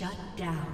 Shut down.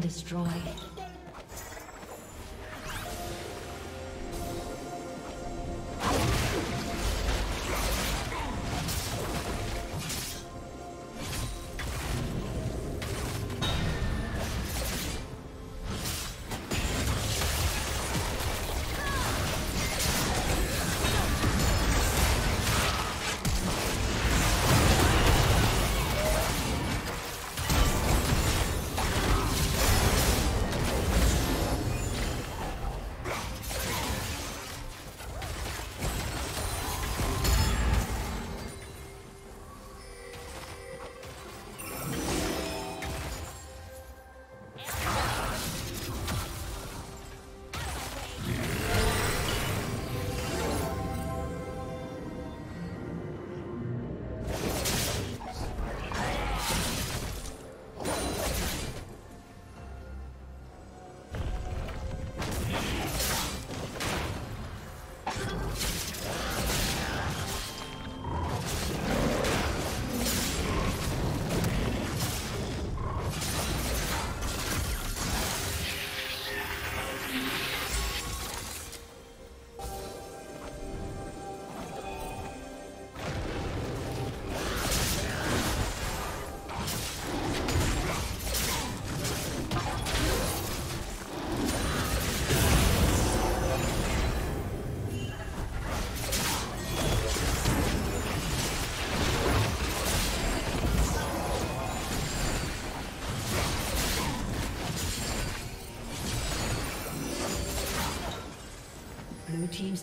Destroyed. Blue team's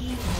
Team's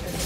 turn.